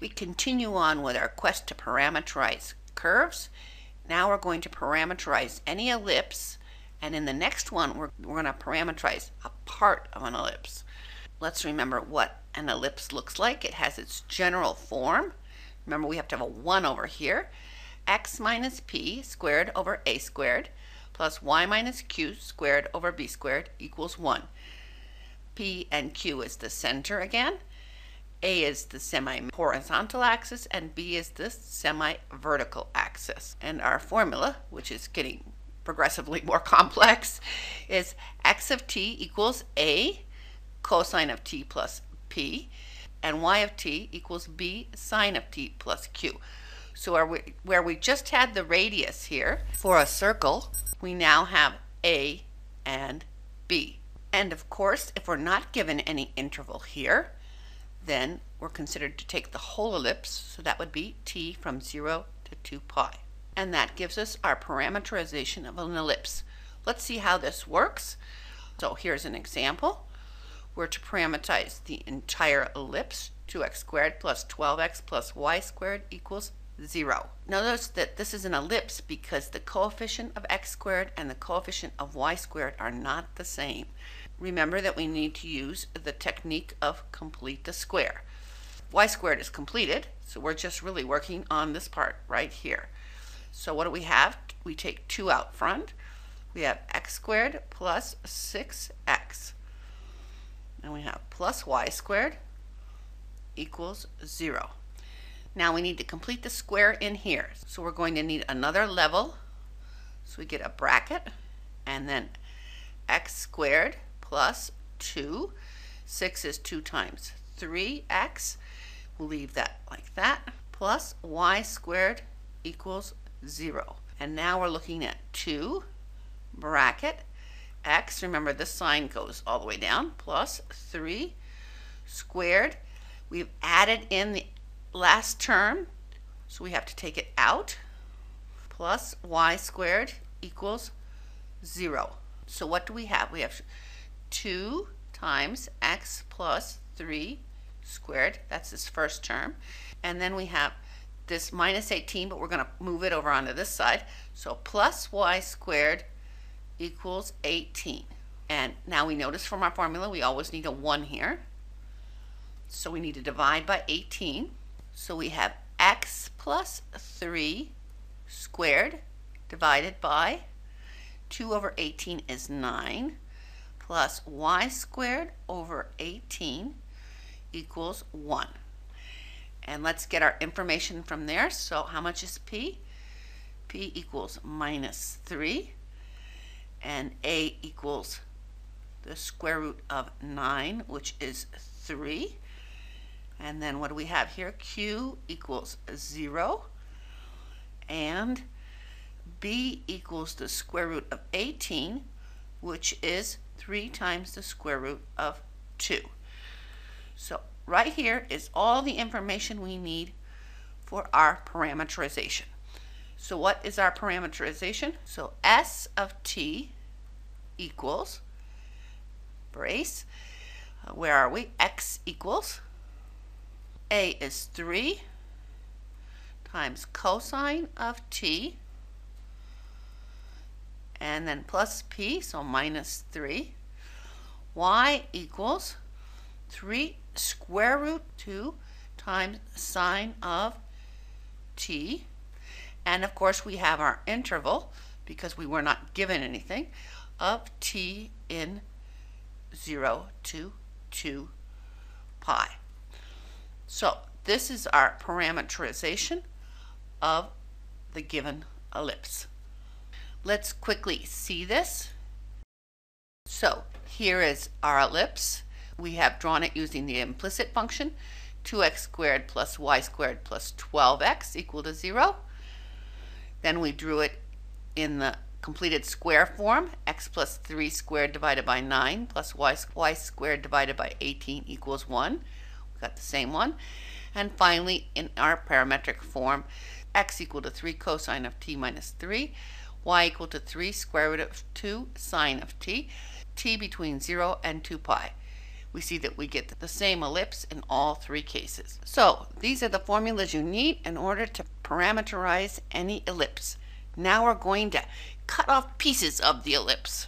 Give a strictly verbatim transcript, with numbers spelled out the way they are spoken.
We continue on with our quest to parameterize curves. Now we're going to parameterize any ellipse, and in the next one we're, we're going to parameterize a part of an ellipse. Let's remember what an ellipse looks like. It has its general form. Remember, we have to have a one over here. X minus p squared over a squared plus y minus q squared over b squared equals one. P and q is the center again. A is the semi-horizontal axis and b is the semi-vertical axis. And our formula, which is getting progressively more complex, is x of t equals a cosine of t plus p, and y of t equals b sine of t plus q. So are we, where we just had the radius here for a circle, we now have a and b. And of course, if we're not given any interval here, then we're considered to take the whole ellipse, so that would be t from zero to two pi. And that gives us our parameterization of an ellipse. Let's see how this works. So here's an example. We're to parameterize the entire ellipse. two x squared plus twelve x plus y squared equals zero. Notice that this is an ellipse because the coefficient of x squared and the coefficient of y squared are not the same. Remember that we need to use the technique of complete the square. Y squared is completed, so we're just really working on this part right here. So what do we have? We take two out front. We have x squared plus six x. And we have plus y squared equals zero. Now we need to complete the square in here. So we're going to need another level. So we get a bracket and then x squared plus two. six is two times three x. We'll leave that like that. Plus y squared equals zero. And now we're looking at two bracket x, remember this sign goes all the way down, plus three squared. We've added in the last term, so we have to take it out. Plus y squared equals zero. So what do we have? We have two times x plus three squared, that's this first term, and then we have this minus eighteen, but we're going to move it over onto this side, so plus y squared equals eighteen. And now we notice from our formula we always need a one here, so we need to divide by eighteen. So we have x plus three squared divided by two over eighteen is nine plus y squared over eighteen equals one. And let's get our information from there. So how much is p? P equals minus three, and a equals the square root of nine, which is three. And then what do we have here? Q equals zero, and b equals the square root of eighteen, which is three times the square root of two. So right here is all the information we need for our parameterization. So what is our parameterization? So S of t equals, brace, where are we? X equals, a is three times cosine of t, and then plus p, so minus three. Y equals three square root two times sine of t. And of course we have our interval, because we were not given anything, of t in zero to two pi. So this is our parameterization of the given ellipse. Let's quickly see this. So here is our ellipse. We have drawn it using the implicit function, two x squared plus y squared plus twelve x equal to zero. Then we drew it in the completed square form, x plus three squared divided by nine plus y, y squared divided by eighteen equals one. We got the same one. And finally, in our parametric form, x equal to three cosine of t minus three, y equal to three square root of two sine of t, t between zero and two pi. we see that we get the same ellipse in all three cases. So these are the formulas you need in order to parameterize any ellipse. Now we're going to cut off pieces of the ellipse.